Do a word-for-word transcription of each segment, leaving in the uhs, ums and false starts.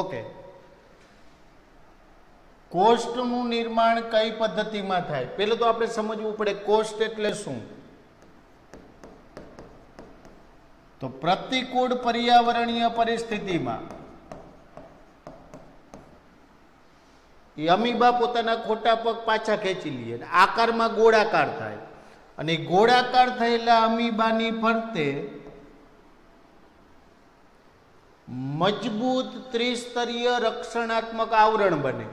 okay cost નું નિર્માણ કઈ પદ્ધતિમાં થાય પહેલું તો આપણે સમજવું પડે કોસ્ટ એટલે શું તો પ્રતિકૂળ પર્યાવરણીય પરિસ્થિતિમાં અમીબા પોતાના ખોટા પગ પાછા ખેંચી લે આકારમાં ગોળાકાર થાય અને ગોળાકાર થયેલા અમીબાની ફરતે મજબૂત ત્રિસ્તરીય રક્ષણાત્મક આવરણ બને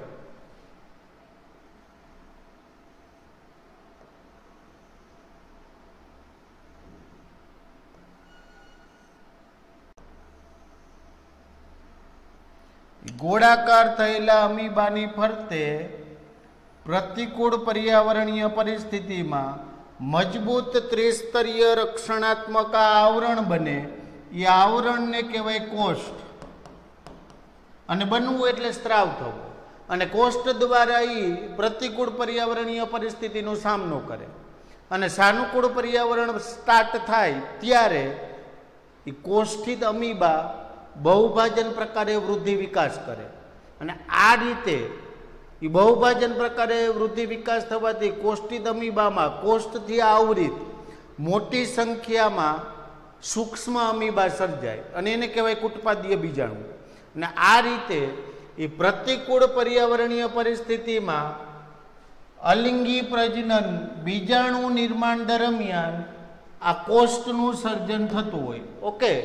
गोड़ाकार थयेला अमीबानी फरते प्रतिकूल पर्यावरणीय परिस्थिति में मजबूत त्रिस्तरीय रक्षणात्मक आवरण बने ये आवरण ने कहवाय कोष्ठ अने बनवू एटले स्त्राव थवो अने कोष्ठ द्वारा ई प्रतिकूल पर्यावरणीय परिस्थितिनो सामनो करे अने सानुकूल पर्यावरण स्टार्ट थाय त्यारे ई कोष्ठित अमीबा बहुभाजन प्रकारे वृद्धि विकास करे अने आ रीते बहुभाजन प्रकारे वृद्धि विकास थवाथी कोष्ठित अमीबामां कोष्ठथी आवृत मोटी संख्यामां सूक्ष्म अमीबा सर्जाय अने एने कहेवाय कुटपादीय बीजाणु अने आ रीते ए प्रतिकूल पर्यावरणीय परिस्थितिमां अलिंगी प्रजनन बीजाणु निर्माण दरमियान आ कोष्ठनुं सर्जन थतुं होय ओके